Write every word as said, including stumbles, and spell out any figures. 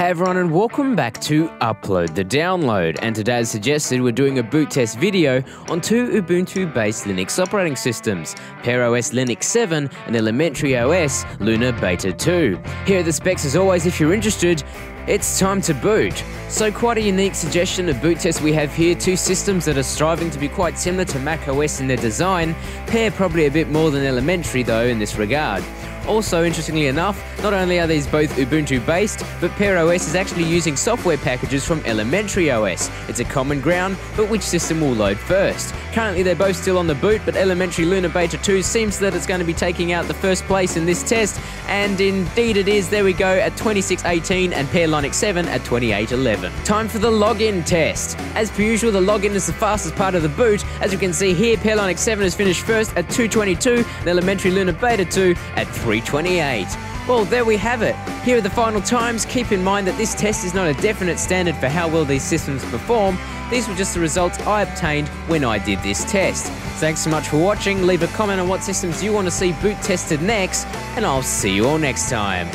Hey everyone, and welcome back to Upload the Download, and today as suggested we're doing a boot test video on two Ubuntu based Linux operating systems, Pear O S Linux seven and Elementary O S Luna Beta two. Here are the specs as always if you're interested. It's time to boot. So quite a unique suggestion of boot test we have here, two systems that are striving to be quite similar to macOS in their design, Pear probably a bit more than Elementary though in this regard. Also, interestingly enough, not only are these both Ubuntu based, but Pear O S is actually using software packages from Elementary O S. It's a common ground, but which system will load first? Currently they're both still on the boot, but Elementary Luna Beta two seems that it's going to be taking out the first place in this test, and indeed it is. There we go, at twenty-six eighteen and Pear Linux seven at twenty-eight eleven. Time for the login test. As per usual, the login is the fastest part of the boot. As you can see here, Pear Linux seven has finished first at two twenty-two and Elementary Luna Beta two at three twenty-eight. Well, there we have it. Here are the final times. Keep in mind that this test is not a definite standard for how well these systems perform. These were just the results I obtained when I did this test. Thanks so much for watching. Leave a comment on what systems you want to see boot tested next, and I'll see you all next time.